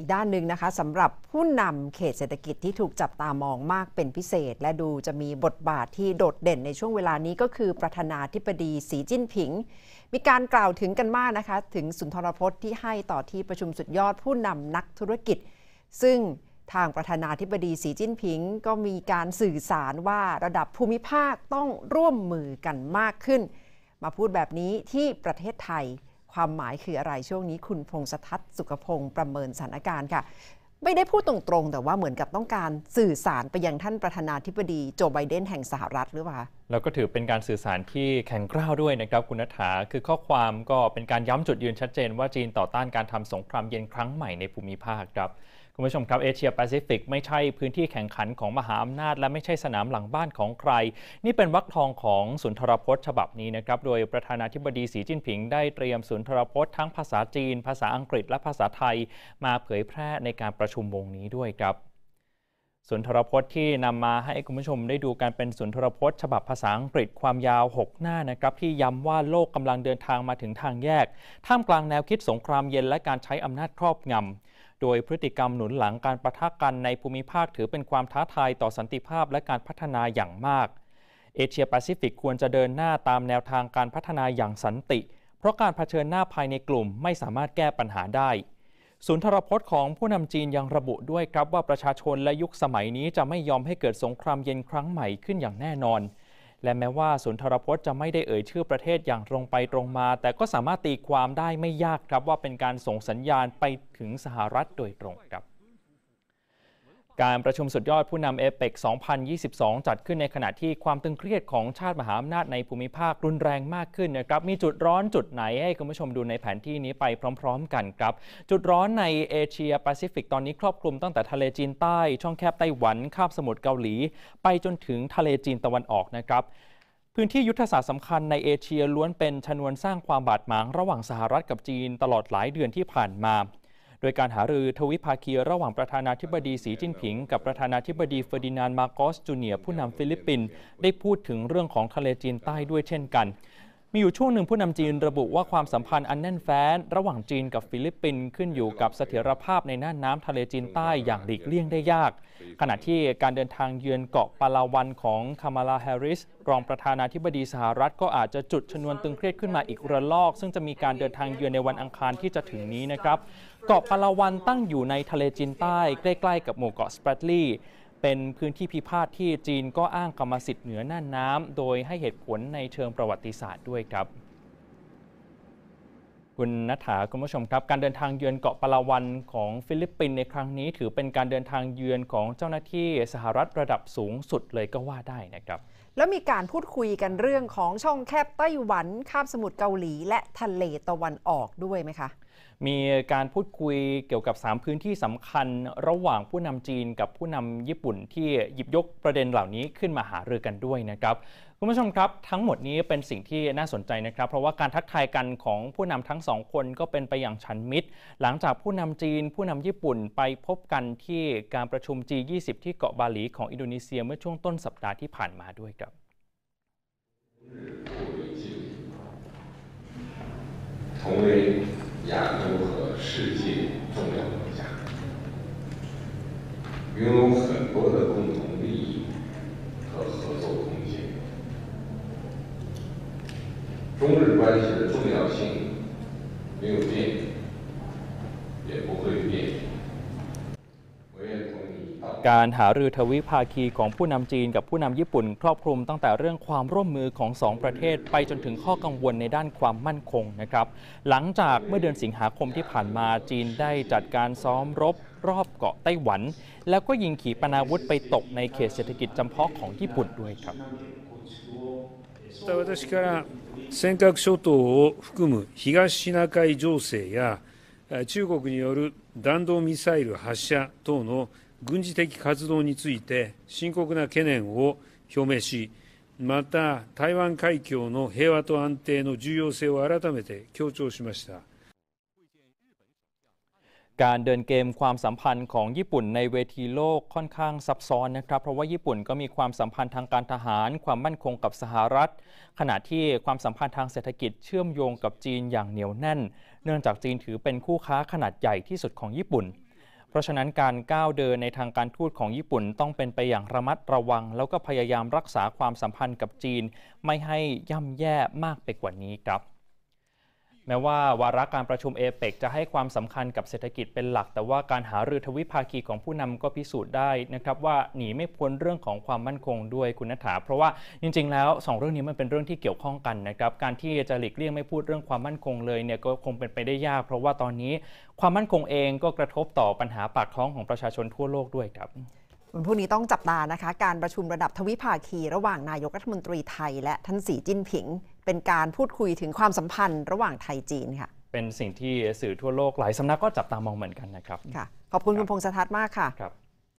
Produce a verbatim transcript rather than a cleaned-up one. อีกด้านหนึ่งนะคะสำหรับผู้นำเขตเศรษฐกิจที่ถูกจับตามองมากเป็นพิเศษและดูจะมีบทบาทที่โดดเด่นในช่วงเวลานี้ก็คือประธานาธิบดีสีจิ้นผิงมีการกล่าวถึงกันมากนะคะถึงสุนทรพจน์ที่ให้ต่อที่ประชุมสุดยอดผู้นำนักธุรกิจซึ่งทางประธานาธิบดีสีจิ้นผิงก็มีการสื่อสารว่าระดับภูมิภาคต้องร่วมมือกันมากขึ้นมาพูดแบบนี้ที่ประเทศไทยความหมายคืออะไรช่วงนี้คุณพงศทัศน์สุขพงศ์ประเมินสถานการณ์ค่ะไม่ได้พูดตรงๆแต่ว่าเหมือนกับต้องการสื่อสารไปยังท่านประธานาธิบดีโจไบเดนแห่งสหรัฐหรือเปล่าแล้วก็ถือเป็นการสื่อสารที่แข็งกร้าวด้วยนะครับคุณณฐาคือข้อความก็เป็นการย้ำจุดยืนชัดเจนว่าจีนต่อต้านการทำสงครามเย็นครั้งใหม่ในภูมิภาคครับคุณผู้ชมครับเอเชียแปซิฟิกไม่ใช่พื้นที่แข่งขันของมหาอำนาจและไม่ใช่สนามหลังบ้านของใครนี่เป็นวรรคทองของสุนทรพจน์ฉบับนี้นะครับโดยประธานาธิบดีสีจิ้นผิงได้เตรียมสุนทรพจน์ทั้งภาษาจีนภาษาอังกฤษและภาษาไทยมาเผยแพร่ในการประชุมวงนี้ด้วยครับสุนทรพจน์ที่นำมาให้คุณผู้ชมได้ดูการเป็นสุนทรพจน์ฉบับภาษาอังกฤษความยาวหกหน้านะครับที่ย้ำว่าโลกกำลังเดินทางมาถึงทางแยกท่ามกลางแนวคิดสงครามเย็นและการใช้อำนาจครอบงำโดยพฤติกรรมหนุนหลังการปะทะกันในภูมิภาคถือเป็นความท้าทายต่อสันติภาพและการพัฒนาอย่างมากเอเชียแปซิฟิกควรจะเดินหน้าตามแนวทางการพัฒนาอย่างสันติเพราะการเผชิญหน้าภายในกลุ่มไม่สามารถแก้ปัญหาได้สุนทรพจน์ของผู้นำจีนยังระบุด้วยครับว่าประชาชนและยุคสมัยนี้จะไม่ยอมให้เกิดสงครามเย็นครั้งใหม่ขึ้นอย่างแน่นอนและแม้ว่าสุนทรพจน์จะไม่ได้เอ่ยชื่อประเทศอย่างตรงไปตรงมาแต่ก็สามารถตีความได้ไม่ยากครับว่าเป็นการส่งสัญญาณไปถึงสหรัฐโดยตรงครับการประชุมสุดยอดผู้นำเอเปกสองพันยี่สิบสองจัดขึ้นในขณะที่ความตึงเครียดของชาติมหาอำนาจในภูมิภาครุนแรงมากขึ้นนะครับมีจุดร้อนจุดไหนให้คุณผู้ชมดูในแผนที่นี้ไปพร้อมๆกันครับจุดร้อนในเอเชียแปซิฟิกตอนนี้ครอบคลุมตั้งแต่ทะเลจีนใต้ช่องแคบไต้หวันคาบสมุทรเกาหลีไปจนถึงทะเลจีนตะวันออกนะครับพื้นที่ยุทธศาสตร์สำคัญในเอเชียล้วนเป็นชนวนสร้างความบาดหมางระหว่างสหรัฐกับจีนตลอดหลายเดือนที่ผ่านมาโดยการหารือทวิภาคีระหว่างประธานาธิบดีสีจิ้นผิงกับประธานาธิบดีเฟอร์ดินานด์มาโกสจูเนียร์ผู้นำฟิลิปปินส์ได้พูดถึงเรื่องของทะเลจีนใต้ด้วยเช่นกันมีอยู่ช่วงหนึ่งผู้นำจีนระบุว่าความสัมพันธ์อันแน่นแฟ้นระหว่างจีนกับฟิลิปปินส์ขึ้นอยู่กับเสถียรภาพในน่านน้ำทะเลจีนใต้อย่างหลีกเลี่ยงได้ยากขณะที่การเดินทางเยือนเกาะปาลาวันของคามาลาแฮร์ริสรองประธานาธิบดีสหรัฐก็อาจจะจุดชนวนตึงเครียดขึ้นมาอีกระลอกซึ่งจะมีการเดินทางเยือนในวันอังคารที่จะถึงนี้นะครับเกาะปาลาวันตั้งอยู่ในทะเลจีนใต้ใกล้ๆกับหมู่เกาะสแปรดลีย์เป็นพื้นที่พิพาทที่จีนก็อ้างกรรมสิทธิ์เหนือน่านน้ำโดยให้เหตุผลในเชิงประวัติศาสตร์ด้วยครับคุณณฐาคุณผู้ชมครับการเดินทางเยือนเกาะปาลาวันของฟิลิปปินส์ในครั้งนี้ถือเป็นการเดินทางเยือนของเจ้าหน้าที่สหรัฐระดับสูงสุดเลยก็ว่าได้นะครับแล้วมีการพูดคุยกันเรื่องของช่องแคบไต้หวันคาบสมุทรเกาหลีและทะเลตะวันออกด้วยไหมคะมีการพูดคุยเกี่ยวกับสามพื้นที่สำคัญระหว่างผู้นำจีนกับผู้นำญี่ปุ่นที่หยิบยกประเด็นเหล่านี้ขึ้นมาหารือกันด้วยนะครับคุณผู้ชมครับทั้งหมดนี้เป็นสิ่งที่น่าสนใจนะครับเพราะว่าการทักทายกันของผู้นำทั้งสองคนก็เป็นไปอย่างฉันมิตรหลังจากผู้นำจีนผู้นำญี่ปุ่นไปพบกันที่การประชุม จี ยี่สิบ ที่เกาะบาหลีของอินโดนีเซียเมื่อช่วงต้นสัปดาห์ที่ผ่านมาด้วยครับ亚洲和世界重要国家拥有很多的共同利益和合作空间。中日关系的重要性没有变，也不会变。การหารือทวิภาคีของผู้นำจีนกับผู้นำญี่ปุ่นครอบคลุมตั้งแต่เรื่องความร่วมมือของสองประเทศไปจนถึงข้อกังวลในด้านความมั่นคงนะครับหลังจากเมื่อเดือนสิงหาคมที่ผ่านมาจีนได้จัดการซ้อมรบรอบเกาะไต้หวันแล้วก็ยิงขีปนาวุธไปตกในเขตเศรษฐกิจจำเพาะของญี่ปุ่นด้วยครับ私から尖閣諸島を含む東シナ海情勢や中国による弾道ミサイル発射等の軍事的活動について深刻な懸念を表明し、また台湾海峡の平和と安定の重要性を改めて強調しました。การเดินเกมความสัมพันธ์ของญี่ปุ่นในเวทีโลกค่อนข้างซับซ้อนนะครับเพราะว่าญี่ปุ่นก็มีความสัมพันธ์ทางการทหารความมั่นคงกับสหรัฐขณะที่ความสัมพันธ์ทางเศรษฐกิจเชื่อมโยงกับจีนอย่างเหนียวแน่นเนื่องจากจีนถือเป็นคู่ค้าขนาดใหญ่ที่สุดของญี่ปุ่น เพราะฉะนั้นการก้าวเดินในทางการทูตของญี่ปุ่นต้องเป็นไปอย่างระมัดระวังแล้วก็พยายามรักษาความสัมพันธ์กับจีนไม่ให้ย่ำแย่มากไปกว่านี้ครับแม้ว่าวาระการประชุมเอเปกจะให้ความสำคัญกับเศรษฐกิจเป็นหลักแต่ว่าการหารือทวิภาคีของผู้นำก็พิสูจน์ได้นะครับว่าหนีไม่พ้นเรื่องของความมั่นคงด้วยคุณณฐาเพราะว่าจริงๆแล้วสองเรื่องนี้มันเป็นเรื่องที่เกี่ยวข้องกันนะครับการที่จะหลีกเลี่ยงไม่พูดเรื่องความมั่นคงเลยเนี่ยก็คงเป็นไปได้ยากเพราะว่าตอนนี้ความมั่นคงเองก็กระทบต่อปัญหาปากท้องของประชาชนทั่วโลกด้วยครับวันพรุ่งนี้ต้องจับตานะคะการประชุมระดับทวิภาคีระหว่างนายกรัฐมนตรีไทยและท่านสีจิ้นผิงเป็นการพูดคุยถึงความสัมพันธ์ระหว่างไทยจีนค่ะเป็นสิ่งที่สื่อทั่วโลกหลายสำนักก็จับตามองเหมือนกันนะครับค่ะขอบคุณคุณพงษ์สทัศน์มากค่ะ